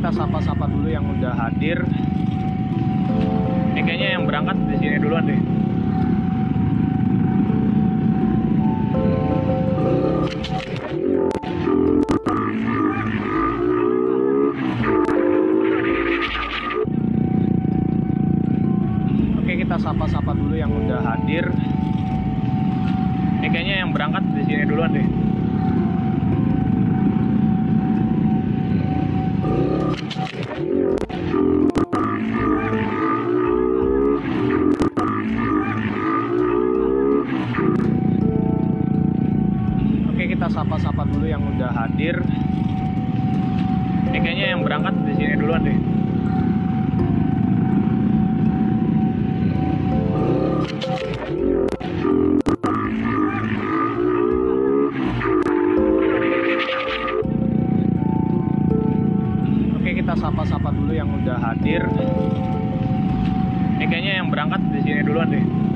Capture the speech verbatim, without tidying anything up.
kita sapa-sapa dulu yang udah hadir. Ini kayaknya yang berangkat di sini duluan deh. Oke, kita sapa-sapa dulu yang udah hadir. Ini kayaknya yang berangkat di sini duluan deh. Sapa-sapa dulu yang udah hadir. Ini kayaknya yang berangkat di sini duluan deh. Oke, kita sapa-sapa dulu yang udah hadir. Ini kayaknya yang berangkat di sini duluan deh.